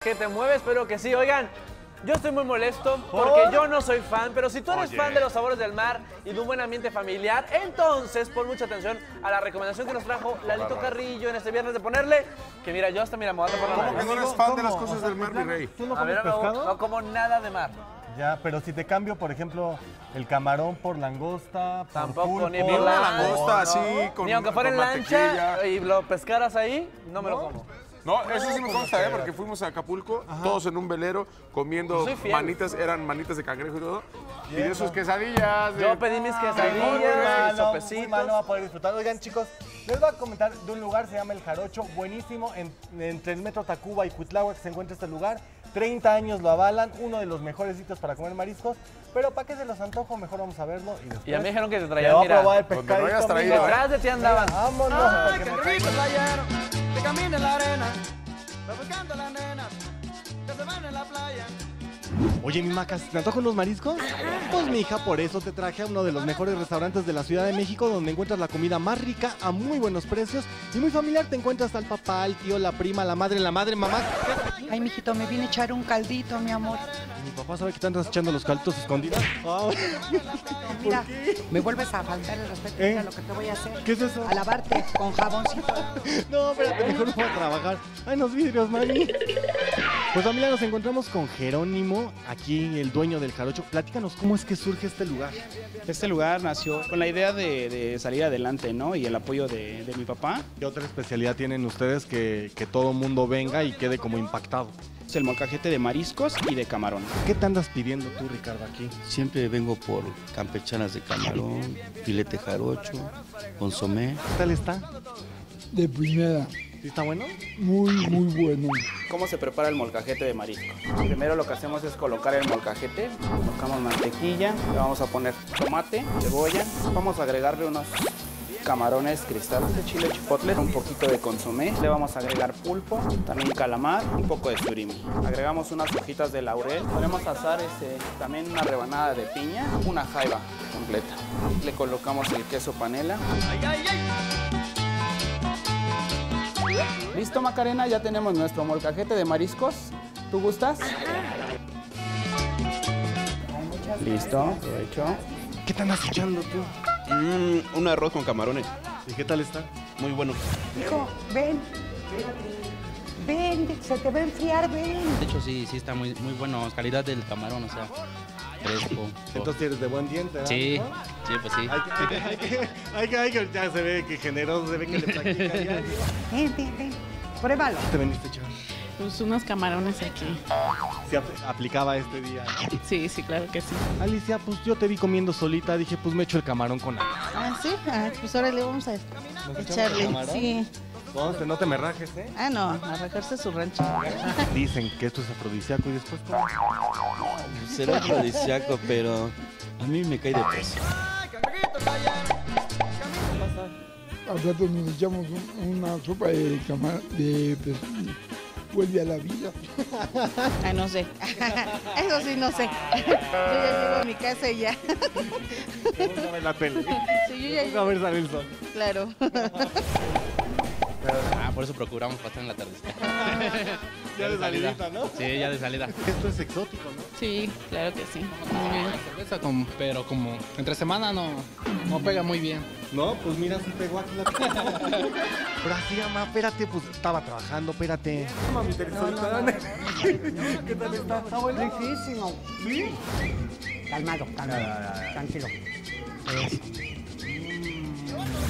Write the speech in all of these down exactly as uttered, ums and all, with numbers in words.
Que te mueves, pero que sí. Oigan, yo estoy muy molesto porque ¿por? Yo no soy fan, pero si tú eres Oye. fan de los sabores del mar y de un buen ambiente familiar, entonces pon mucha atención a la recomendación que nos trajo Lalo Carrillo en este viernes de ponerle, que mira, yo hasta mira, me voy a por la ¿Cómo que no eres fan ¿Cómo? de las cosas o sea, del mar, mi rey? ¿Tú no comes a ver, no, no como nada de mar. Ya, pero si te cambio, por ejemplo, el camarón por langosta, por Tampoco, pulpo, ni por la langosta no, así, no. con Ni aunque fuera en lancha y lo pescaras ahí, no me no. lo como. No, eso sí me consta, ¿eh? Porque fuimos a Acapulco, Ajá. todos en un velero, comiendo manitas, eran manitas de cangrejo y todo. Bien, y de sus quesadillas. De... Yo pedí mis quesadillas, sopecitos. No va a poder disfrutar. Oigan, chicos, les voy a comentar de un lugar, se llama El Jarocho, buenísimo, en, entre el metro Tacuba y Cuitláhuac se encuentra este lugar. treinta años lo avalan, uno de los mejores sitios para comer mariscos, pero para qué se los antojo, mejor vamos a verlo. Y, después y a mí dijeron que te traían, mira, probar el pescadito, traído, ¿eh? Detrás de ti andaban. Mira, vámonos. Ay, qué rico playaron. Que camina en la arena, va buscando a las nenas, que se van en la playa. Oye, mi Maca, ¿te antojan los mariscos? Pues, mija, por eso te traje a uno de los mejores restaurantes de la Ciudad de México, donde encuentras la comida más rica, a muy buenos precios y muy familiar. Te encuentras al papá, al tío, la prima, la madre, la madre, mamá. Ay, mijito, me viene a echar un caldito, mi amor. Mi papá sabe que te andas echando los calditos escondidos. Oh. Mira, me vuelves a faltar el respeto, ¿Eh? mira lo que te voy a hacer. ¿Qué es eso? A lavarte con jaboncito. No, espérate, mejor no voy a trabajar. Ay, los vidrios, mami. Pues, familia, nos encontramos con Jerónimo, aquí el dueño del Jarocho. Platícanos, ¿cómo es que surge este lugar? Este lugar nació con la idea de, de salir adelante, ¿no? Y el apoyo de, de mi papá. ¿Qué otra especialidad tienen ustedes que, que todo mundo venga y quede como impactado? Es el molcajete de mariscos y de camarón. ¿Qué te andas pidiendo tú, Ricardo, aquí? Siempre vengo por campechanas de camarón, filete jarocho, consomé. ¿Qué tal está? De primera. ¿Está bueno? Muy, muy bueno. ¿Cómo se prepara el molcajete de marisco? Primero lo que hacemos es colocar el molcajete, colocamos mantequilla, le vamos a poner tomate, cebolla, vamos a agregarle unos camarones cristales de chile chipotle, un poquito de consomé, le vamos a agregar pulpo, también calamar, un poco de surimi. Agregamos unas hojitas de laurel, podemos asar este, también una rebanada de piña, una jaiba completa. Le colocamos el queso panela. ¡Ay, ay, ay! Listo, Macarena, ya tenemos nuestro molcajete de mariscos. ¿Tú gustas? Listo, hecho. ¿Qué te andas echando tú? Mm, un arroz con camarones. ¿Y qué tal está? Muy bueno. Hijo, ven. Ven, se te va a enfriar, ven. De hecho, sí, sí está muy, muy bueno. Calidad del camarón, o sea, fresco. Entonces eres de buen diente, ¿verdad? Sí, sí, pues sí. Hay que, hay que, hay que, ya se ve que generoso, se ve que le practica. Ven, ven, ven, pruébalo. ¿Te veniste, chaval? Pues unos camarones aquí. ¿Se aplicaba este día? Sí, sí, claro que sí. Alicia, pues yo te vi comiendo solita, dije, pues me echo el camarón con algo. Ah, ¿sí? Ah, pues ahora le vamos a echarle, sí. No te, no te me rajes, ¿eh? Ah, no, a rajarse su rancho. Dicen que esto es afrodisíaco y después... ¿cómo? No, será afrodisíaco, pero a mí me cae de peso. Al rato nos echamos un, una sopa de camarón, de pues, vuelve a la vida. Ah, no sé. Eso sí, no sé. Yo ya llego a mi casa y ya. Vamos a ver la tele. Sí, yo ya llego. Vamos a ver el sol. Claro. Ah, por eso procuramos pasar en la tarde. Ya de salida, ¿no? Sí, ya de salida. Esto es exótico, ¿no? Sí, claro que sí. Muy bien. La cerveza, con, pero como entre semana no, no pega muy bien. No, pues mira, sí pegó aquí la Pero así, mamá, espérate, pues estaba trabajando, espérate. Mami, te no, no, no, no. ¿Qué tal está? Está bueno. Riquísimo. ¿Sí? Calmado, calmado, tranquilo. Eso.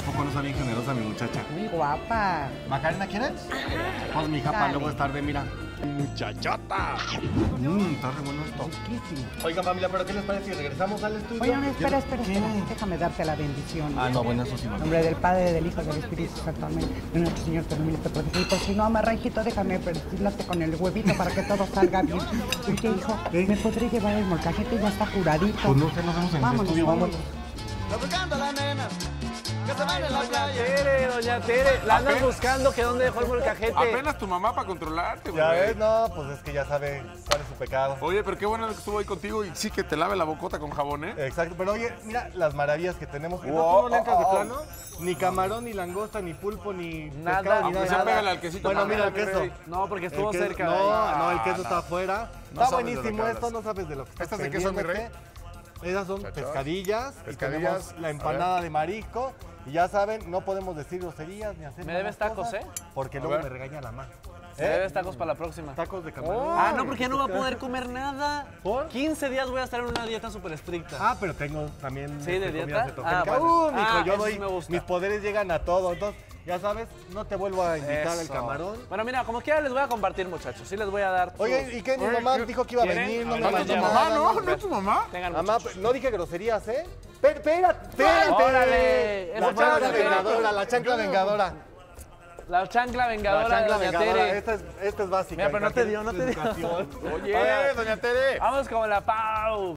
¿Cómo no sale generosa mi muchacha? Muy guapa. ¿Macarena quieres? Ajá. Pues mi hija, para luego es tarde, mira. ¡Muchachota! Mmm, está re bueno esto. Riquísimo. Oiga, familia, ¿pero qué les parece si regresamos al estudio? Oye, no, espera, espera, espera. Mm. Déjame darte la bendición. Ah, no, bueno, eso sí. En nombre del Padre, del Hijo, del Espíritu Santo, amén. De nuestro Señor, termine tu protección. Si no, amarrajito, déjame perfilarte con el huevito para que todo salga bien. Oye, hijo, ¿me podré llevar el molcajete? Ya está juradito. Pues no, usted nos vemos en el estudio. Vámonos. Está tocando la nena. que se van en la playa. Tere, doña Tere, la andan buscando que dónde dejó el molcajete. Apenas tu mamá para controlarte, güey. Ya ves, no, pues es que ya sabe cuál es su pecado. Oye, pero qué bueno que estuvo ahí contigo y sí que te lave la bocota con jabón, ¿eh? Exacto, pero oye, mira las maravillas que tenemos. Que wow. No, no le entras de plano, ni camarón, ni langosta, ni pulpo, ni nada, pescado, ni nada. Se pégale al quesito. Bueno, mira el queso. No, porque estuvo queso, cerca. No, ahí. No, el queso ah, está afuera. No está buenísimo esto, no sabes de lo que estás. ¿Estas de qué son, mi rey? Esas son Chachos. pescadillas, pescadillas, y tenemos la empanada de marisco. Y ya saben, no podemos decir groserías ni hacer Me debes tacos, cosas, ¿eh? Porque a luego ver. me regaña la mano. ¿Eh? Me debes tacos para la próxima. Tacos de camarón. Oh, ah, no, porque ya no va a poder comer nada. ¿Por? quince días voy a estar en una dieta súper estricta. Ah, pero tengo también... ¿Sí, de dieta? Ah, bueno. Uh, mijo, ah, yo doy... Sí me gusta. Mis poderes llegan a todo, entonces... Ya sabes, no te vuelvo a invitar al camarón. Bueno, mira, como quiera les voy a compartir, muchachos. Sí les voy a dar. Oye, ¿y qué? Mi mamá dijo que iba a venir. No, no es tu mamá, no, no es tu mamá. Mamá, no dije groserías, ¿eh? Espérate, espérate. La chancla vengadora, la chancla vengadora. La chancla vengadora. La chancla vengadora. Esta es, esta es básica. Mira, pero no te dio, no te dio. Oye, doña Tere. Vamos con la Pau.